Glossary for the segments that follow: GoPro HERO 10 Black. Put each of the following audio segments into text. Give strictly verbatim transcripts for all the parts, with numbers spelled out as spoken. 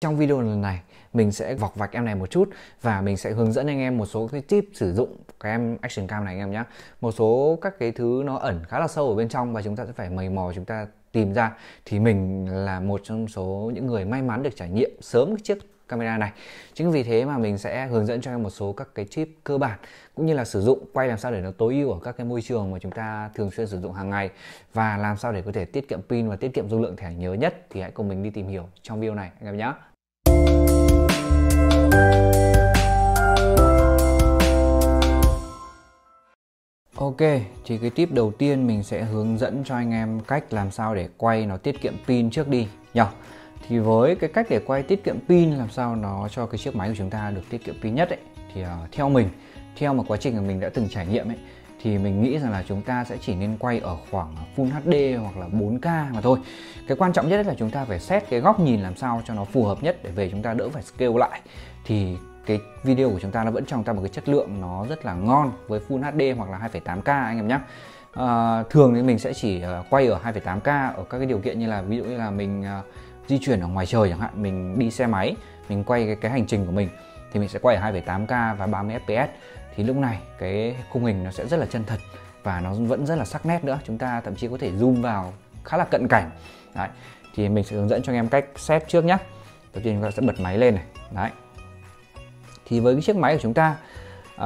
Trong video lần này mình sẽ vọc vạch em này một chút và mình sẽ hướng dẫn anh em một số cái tip sử dụng cái em action cam này anh em nhé. Một số các cái thứ nó ẩn khá là sâu ở bên trong và chúng ta sẽ phải mày mò chúng ta tìm ra. Thì mình là một trong số những người may mắn được trải nghiệm sớm cái chiếc camera này. Chính vì thế mà mình sẽ hướng dẫn cho em một số các cái tip cơ bản cũng như là sử dụng quay làm sao để nó tối ưu ở các cái môi trường mà chúng ta thường xuyên sử dụng hàng ngày, và làm sao để có thể tiết kiệm pin và tiết kiệm dung lượng thẻ nhớ nhất. Thì hãy cùng mình đi tìm hiểu trong video này anh em nhé. Ok, thì cái tip đầu tiên mình sẽ hướng dẫn cho anh em cách làm sao để quay nó tiết kiệm pin trước đi nhỉ. Thì với cái cách để quay tiết kiệm pin làm sao nó cho cái chiếc máy của chúng ta được tiết kiệm pin nhất ấy, thì uh, theo mình, theo một quá trình mà mình đã từng trải nghiệm ấy, thì mình nghĩ rằng là chúng ta sẽ chỉ nên quay ở khoảng Full hát đê hoặc là bốn K mà thôi. Cái quan trọng nhất là chúng ta phải set cái góc nhìn làm sao cho nó phù hợp nhất để về chúng ta đỡ phải scale lại, thì cái video của chúng ta nó vẫn trong ta một cái chất lượng nó rất là ngon với Full hát đê hoặc là hai phẩy tám K anh em nhé. À, thường thì mình sẽ chỉ quay ở hai phẩy tám K ở các cái điều kiện như là ví dụ như là mình uh, di chuyển ở ngoài trời chẳng hạn, mình đi xe máy, mình quay cái, cái hành trình của mình thì mình sẽ quay ở hai phẩy tám K và ba mươi F P S. Thì lúc này cái khung hình nó sẽ rất là chân thật và nó vẫn rất là sắc nét nữa. Chúng ta thậm chí có thể zoom vào khá là cận cảnh. Đấy. Thì mình sẽ hướng dẫn cho anh em cách set trước nhé. Đầu tiên chúng ta sẽ bật máy lên này. Đấy. Thì với cái chiếc máy của chúng ta uh,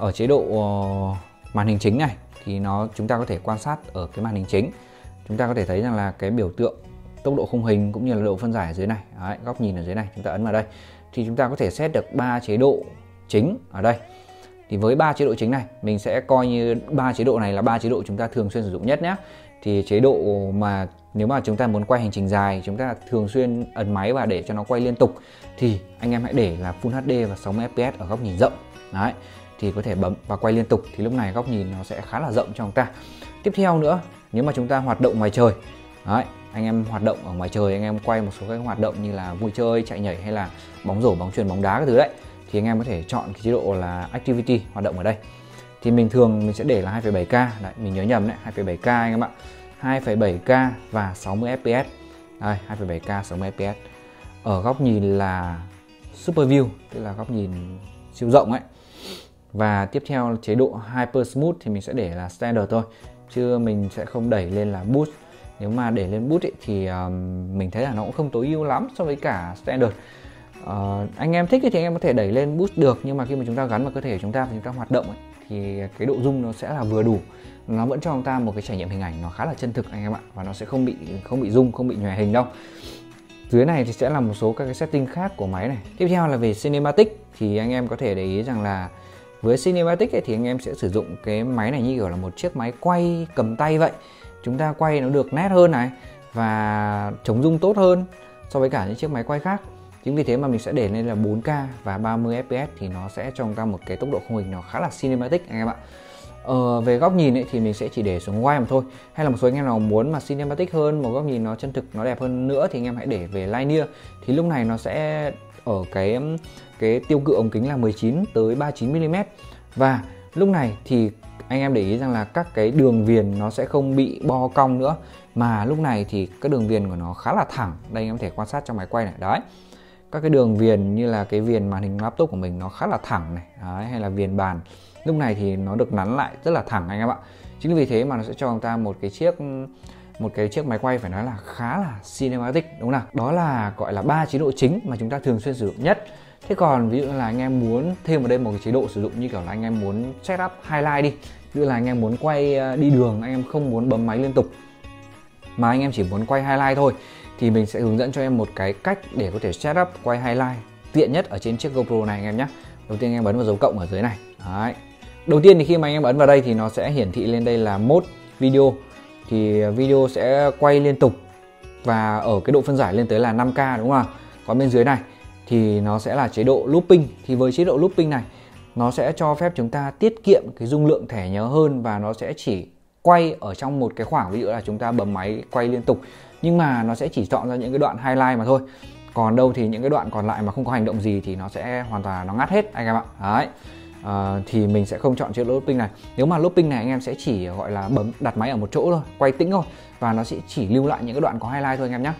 ở chế độ uh, màn hình chính này thì nó chúng ta có thể quan sát ở cái màn hình chính. Chúng ta có thể thấy rằng là cái biểu tượng tốc độ khung hình cũng như là độ phân giải ở dưới này. Đấy, góc nhìn ở dưới này chúng ta ấn vào đây. Thì chúng ta có thể set được ba chế độ chính ở đây. Thì với ba chế độ chính này, mình sẽ coi như ba chế độ này là ba chế độ chúng ta thường xuyên sử dụng nhất nhé. Thì chế độ mà nếu mà chúng ta muốn quay hành trình dài, chúng ta thường xuyên ấn máy và để cho nó quay liên tục, thì anh em hãy để là Full hát đê và sáu mươi F P S ở góc nhìn rộng. Đấy, thì có thể bấm và quay liên tục, thì lúc này góc nhìn nó sẽ khá là rộng cho chúng ta. Tiếp theo nữa, nếu mà chúng ta hoạt động ngoài trời, đấy, anh em hoạt động ở ngoài trời, anh em quay một số các hoạt động như là vui chơi, chạy nhảy hay là bóng rổ, bóng chuyền, bóng đá cái thứ đấy, thì anh em có thể chọn cái chế độ là activity, hoạt động ở đây. Thì mình thường mình sẽ để là hai phẩy bảy K, đấy, mình nhớ nhầm đấy, hai phẩy bảy K anh em ạ. hai phẩy bảy K và sáu mươi F P S. Đây, hai phẩy bảy K sáu mươi F P S. Ở góc nhìn là Super View, tức là góc nhìn siêu rộng ấy. Và tiếp theo chế độ Hyper Smooth thì mình sẽ để là Standard thôi, chứ mình sẽ không đẩy lên là Boost. Nếu mà để lên Boost ấy, thì um, mình thấy là nó cũng không tối ưu lắm so với cả Standard. Uh, anh em thích thì anh em có thể đẩy lên Boost được, nhưng mà khi mà chúng ta gắn vào cơ thể của chúng ta và chúng ta hoạt động ấy, thì cái độ zoom nó sẽ là vừa đủ, nó vẫn cho chúng ta một cái trải nghiệm hình ảnh nó khá là chân thực anh em ạ, và nó sẽ không bị không bị zoom, không bị nhòe hình đâu. Dưới này thì sẽ là một số các cái setting khác của máy này. Tiếp theo là về cinematic, thì anh em có thể để ý rằng là với cinematic ấy, thì anh em sẽ sử dụng cái máy này như kiểu là một chiếc máy quay cầm tay vậy. Chúng ta quay nó được nét hơn này và chống zoom tốt hơn so với cả những chiếc máy quay khác. Chính vì thế mà mình sẽ để lên là bốn K và ba mươi F P S, thì nó sẽ cho chúng ta một cái tốc độ khung hình nó khá là cinematic anh em ạ. Ờ, về góc nhìn ấy, thì mình sẽ chỉ để xuống wide mà thôi. Hay là một số anh em nào muốn mà cinematic hơn, một góc nhìn nó chân thực, nó đẹp hơn nữa, thì anh em hãy để về linear. Thì lúc này nó sẽ ở cái cái tiêu cự ống kính là mười chín tới ba mươi chín mi li mét. Và lúc này thì anh em để ý rằng là các cái đường viền nó sẽ không bị bo cong nữa, mà lúc này thì các đường viền của nó khá là thẳng. Đây anh em có thể quan sát trong máy quay này. Đấy, các cái đường viền như là cái viền màn hình laptop của mình nó khá là thẳng này. Đấy, hay là viền bàn lúc này thì nó được nắn lại rất là thẳng anh em ạ. Chính vì thế mà nó sẽ cho chúng ta một cái chiếc một cái chiếc máy quay phải nói là khá là cinematic, đúng không nào? Đó là gọi là ba chế độ chính mà chúng ta thường xuyên sử dụng nhất. Thế còn ví dụ là anh em muốn thêm vào đây một cái chế độ sử dụng như kiểu là anh em muốn set up highlight đi, ví dụ là anh em muốn quay đi đường, anh em không muốn bấm máy liên tục mà anh em chỉ muốn quay highlight thôi, thì mình sẽ hướng dẫn cho em một cái cách để có thể set up quay highlight tiện nhất ở trên chiếc GoPro này anh em nhé. Đầu tiên anh em ấn vào dấu cộng ở dưới này. Đấy. Đầu tiên thì khi mà anh em ấn vào đây thì nó sẽ hiển thị lên đây là mode video. Thì video sẽ quay liên tục và ở cái độ phân giải lên tới là năm K, đúng không ạ? Còn bên dưới này thì nó sẽ là chế độ looping. Thì với chế độ looping này nó sẽ cho phép chúng ta tiết kiệm cái dung lượng thẻ nhớ hơn, và nó sẽ chỉ quay ở trong một cái khoảng, ví dụ là chúng ta bấm máy quay liên tục, nhưng mà nó sẽ chỉ chọn ra những cái đoạn highlight mà thôi. Còn đâu thì những cái đoạn còn lại mà không có hành động gì thì nó sẽ hoàn toàn nó ngắt hết anh em ạ. Đấy. À, thì mình sẽ không chọn chế độ looping này. Nếu mà looping này anh em sẽ chỉ gọi là bấm đặt máy ở một chỗ thôi, quay tĩnh thôi, và nó sẽ chỉ lưu lại những cái đoạn có highlight thôi anh em nhé.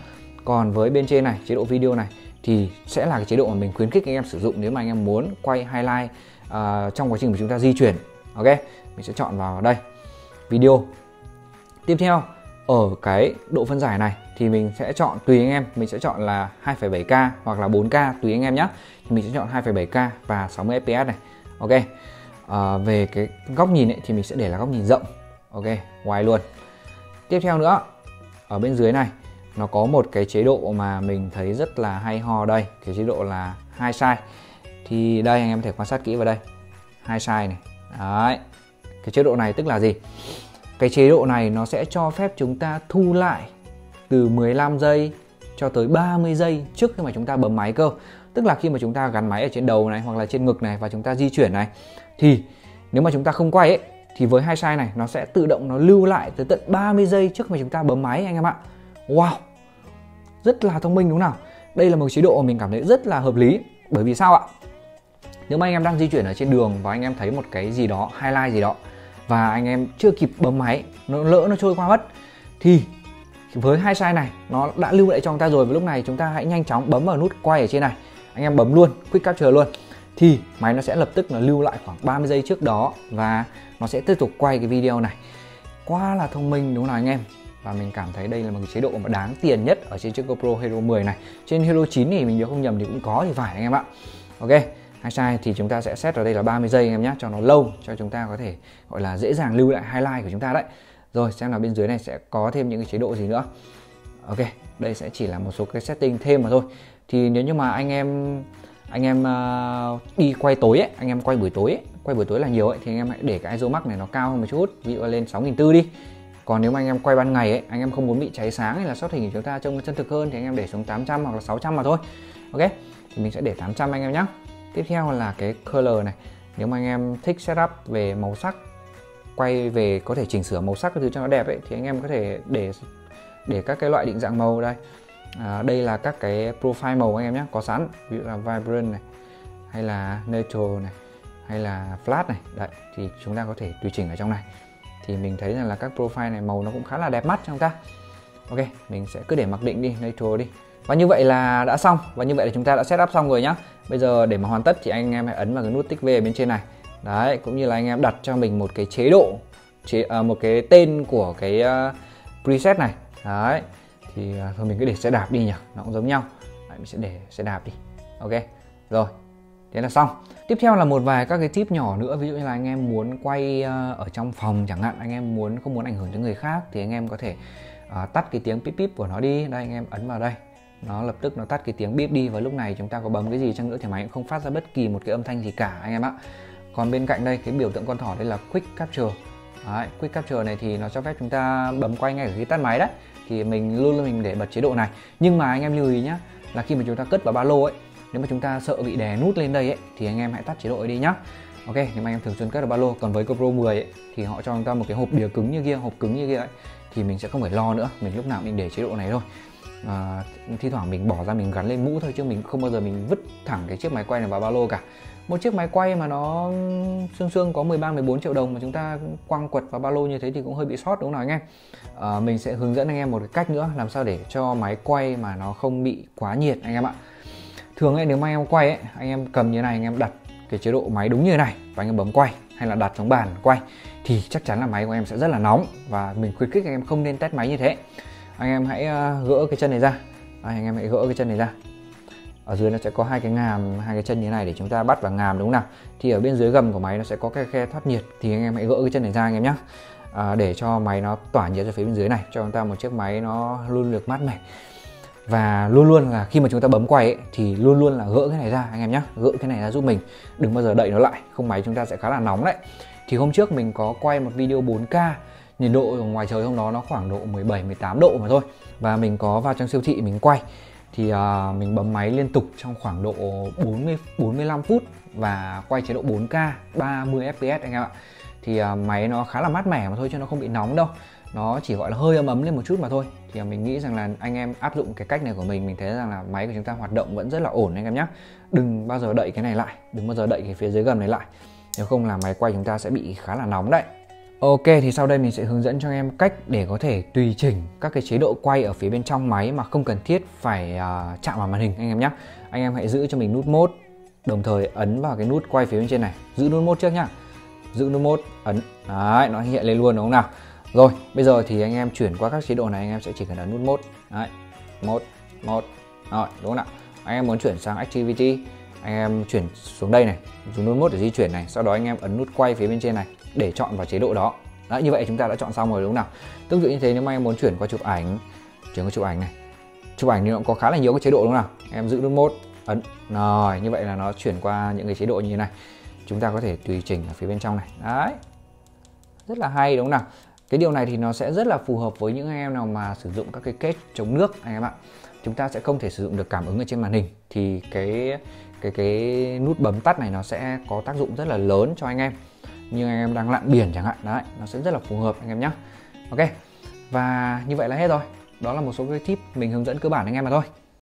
Còn với bên trên này, chế độ video này thì sẽ là cái chế độ mà mình khuyến khích anh em sử dụng nếu mà anh em muốn quay highlight uh, trong quá trình mà chúng ta di chuyển. Ok, mình sẽ chọn vào đây video. Tiếp theo ở cái độ phân giải này thì mình sẽ chọn tùy anh em, mình sẽ chọn là hai phẩy bảy k hoặc là bốn k tùy anh em nhé. Thì mình sẽ chọn hai phẩy bảy k và sáu mươi fps này. Ok, à, về cái góc nhìn ấy, thì mình sẽ để là góc nhìn rộng. Ok, ngoài luôn. Tiếp theo nữa, ở bên dưới này nó có một cái chế độ mà mình thấy rất là hay ho đây, cái chế độ là hai size. Thì đây anh em có thể quan sát kỹ vào đây, hai size này. Đấy, cái chế độ này tức là gì? Cái chế độ này nó sẽ cho phép chúng ta thu lại từ mười lăm giây cho tới ba mươi giây trước khi mà chúng ta bấm máy cơ. Tức là khi mà chúng ta gắn máy ở trên đầu này hoặc là trên ngực này và chúng ta di chuyển này, thì nếu mà chúng ta không quay ấy, thì với hai size này nó sẽ tự động nó lưu lại tới tận ba mươi giây trước khi mà chúng ta bấm máy anh em ạ. Wow, rất là thông minh đúng không nào? Đây là một chế độ mà mình cảm thấy rất là hợp lý. Bởi vì sao ạ? Nếu mà anh em đang di chuyển ở trên đường và anh em thấy một cái gì đó, highlight gì đó, và anh em chưa kịp bấm máy, nó lỡ nó trôi qua mất, thì với hai size này nó đã lưu lại cho chúng ta rồi. Và lúc này chúng ta hãy nhanh chóng bấm vào nút quay ở trên này, anh em bấm luôn Quick Capture luôn, thì máy nó sẽ lập tức nó lưu lại khoảng ba mươi giây trước đó và nó sẽ tiếp tục quay cái video này. Quá là thông minh đúng không nào anh em? Và mình cảm thấy đây là một cái chế độ mà đáng tiền nhất ở trên chiếc GoPro Hero mười này. Trên Hero chín thì mình nhớ không nhầm thì cũng có thì phải anh em ạ. Ok, hai size thì chúng ta sẽ set vào đây là ba mươi giây anh em nhé, cho nó lâu, cho chúng ta có thể gọi là dễ dàng lưu lại highlight của chúng ta đấy. Rồi xem là bên dưới này sẽ có thêm những cái chế độ gì nữa. Ok, đây sẽ chỉ là một số cái setting thêm mà thôi. Thì nếu như mà anh em anh em uh, đi quay tối ấy, anh em quay buổi tối ấy, quay buổi tối là nhiều ấy, thì anh em hãy để cái ISO max này nó cao hơn một chút, ví dụ lên sáu nghìn bốn trăm đi. Còn nếu mà anh em quay ban ngày ấy, anh em không muốn bị cháy sáng hay là shot hình của chúng ta trông chân thực hơn, thì anh em để xuống tám trăm hoặc là sáu trăm mà thôi. Ok, thì mình sẽ để tám trăm anh em nhé. Tiếp theo là cái color này, nếu mà anh em thích setup về màu sắc, quay về có thể chỉnh sửa màu sắc cái thứ cho nó đẹp ấy, thì anh em có thể để để các cái loại định dạng màu đây. À, đây là các cái profile màu anh em nhé, có sẵn, ví dụ là vibrant này, hay là neutral này, hay là flat này, đấy thì chúng ta có thể tùy chỉnh ở trong này. Thì mình thấy rằng là các profile này màu nó cũng khá là đẹp mắt cho chúng ta. Ok, mình sẽ cứ để mặc định đi, neutral đi. Và như vậy là đã xong, và như vậy là chúng ta đã setup xong rồi nhá. Bây giờ để mà hoàn tất thì anh em hãy ấn vào cái nút tích V ở bên trên này. Đấy, cũng như là anh em đặt cho mình một cái chế độ, chế, à, một cái tên của cái uh, preset này. Đấy, thì uh, thôi mình cứ để xe đạp đi nhỉ, nó cũng giống nhau. Đấy, mình sẽ để xe đạp đi. Ok, rồi, thế là xong. Tiếp theo là một vài các cái tip nhỏ nữa. Ví dụ như là anh em muốn quay uh, ở trong phòng chẳng hạn, anh em muốn không muốn ảnh hưởng tới người khác, thì anh em có thể uh, tắt cái tiếng pip pip của nó đi. Đây, anh em ấn vào đây, nó lập tức nó tắt cái tiếng bíp đi. Và lúc này chúng ta có bấm cái gì chăng nữa thì máy cũng không phát ra bất kỳ một cái âm thanh gì cả anh em ạ. Còn bên cạnh đây cái biểu tượng con thỏ đây là Quick Capture. Đấy, Quick Capture này thì nó cho phép chúng ta bấm quay ngay khi tắt máy đấy. Thì mình luôn luôn mình để bật chế độ này. Nhưng mà anh em lưu ý nhá, là khi mà chúng ta cất vào ba lô ấy, nếu mà chúng ta sợ bị đè nút lên đây ấy, thì anh em hãy tắt chế độ ấy đi nhá. Ok, nếu mà anh em thường xuyên cất vào ba lô. Còn với GoPro mười ấy, thì họ cho chúng ta một cái hộp đĩa cứng như kia, hộp cứng như kia ấy, thì mình sẽ không phải lo nữa. Mình lúc nào mình để chế độ này thôi. À, thi thoảng mình bỏ ra mình gắn lên mũ thôi, chứ mình không bao giờ mình vứt thẳng cái chiếc máy quay này vào ba lô cả. Một chiếc máy quay mà nó xương xương có mười ba mười bốn triệu đồng mà chúng ta quăng quật vào ba lô như thế thì cũng hơi bị sót đúng không nào anh em? À, mình sẽ hướng dẫn anh em một cái cách nữa làm sao để cho máy quay mà nó không bị quá nhiệt anh em ạ. Thường ấy, nếu mà anh em quay ấy, anh em cầm như thế này, anh em đặt cái chế độ máy đúng như thế này và anh em bấm quay hay là đặt xuống bàn quay, thì chắc chắn là máy của em sẽ rất là nóng. Và mình khuyến khích anh em không nên test máy như thế. Anh em hãy gỡ cái chân này ra. À, anh em hãy gỡ cái chân này ra. Ở dưới nó sẽ có hai cái ngàm, hai cái chân như thế này để chúng ta bắt vào ngàm đúng không nào? Thì ở bên dưới gầm của máy nó sẽ có cái khe thoát nhiệt, thì anh em hãy gỡ cái chân này ra anh em nhé. À, để cho máy nó tỏa nhiệt ra phía bên dưới này, cho chúng ta một chiếc máy nó luôn được mát mẻ. Và luôn luôn là khi mà chúng ta bấm quay ấy, thì luôn luôn là gỡ cái này ra anh em nhé. Gỡ cái này ra giúp mình, đừng bao giờ đậy nó lại, không máy chúng ta sẽ khá là nóng đấy. Thì hôm trước mình có quay một video bốn k, nhiệt độ ngoài trời hôm đó nó khoảng độ mười bảy mười tám độ mà thôi. Và mình có vào trong siêu thị mình quay, thì uh, mình bấm máy liên tục trong khoảng độ bốn mươi bốn mươi lăm phút và quay chế độ bốn k ba mươi fps anh em ạ. Thì uh, máy nó khá là mát mẻ mà thôi, chứ nó không bị nóng đâu. Nó chỉ gọi là hơi ấm ấm lên một chút mà thôi. Thì uh, mình nghĩ rằng là anh em áp dụng cái cách này của mình, mình thấy rằng là máy của chúng ta hoạt động vẫn rất là ổn anh em nhé. Đừng bao giờ đậy cái này lại, đừng bao giờ đậy cái phía dưới gầm này lại, nếu không là máy quay chúng ta sẽ bị khá là nóng đấy. Ok, thì sau đây mình sẽ hướng dẫn cho anh em cách để có thể tùy chỉnh các cái chế độ quay ở phía bên trong máy mà không cần thiết phải uh, chạm vào màn hình anh em nhé. Anh em hãy giữ cho mình nút mode, đồng thời ấn vào cái nút quay phía bên trên này. Giữ nút mode trước nhá. Giữ nút mode, ấn. Đấy, nó hiện lên luôn đúng không nào? Rồi, bây giờ thì anh em chuyển qua các chế độ này, anh em sẽ chỉ cần ấn nút mode. Đấy, mode, mode. Rồi, đúng không nào? Anh em muốn chuyển sang activity, anh em chuyển xuống đây này, dùng nút mode để di chuyển này, sau đó anh em ấn nút quay phía bên trên này để chọn vào chế độ đó. Đấy, như vậy chúng ta đã chọn xong rồi đúng không nào? Tương tự như thế, nếu mà em muốn chuyển qua chụp ảnh, chuyển qua chụp ảnh này, chụp ảnh thì nó có khá là nhiều các chế độ đúng không nào? Em giữ nút mode, ấn, rồi như vậy là nó chuyển qua những cái chế độ như thế này. Chúng ta có thể tùy chỉnh ở phía bên trong này. Đấy, rất là hay đúng không nào? Cái điều này thì nó sẽ rất là phù hợp với những anh em nào mà sử dụng các cái kết chống nước anh em ạ. Chúng ta sẽ không thể sử dụng được cảm ứng ở trên màn hình thì cái cái cái nút bấm tắt này nó sẽ có tác dụng rất là lớn cho anh em. Như anh em đang lặn biển chẳng hạn, đấy, nó sẽ rất là phù hợp anh em nhé. Ok, và như vậy là hết rồi. Đó là một số cái tip mình hướng dẫn cơ bản anh em mà thôi.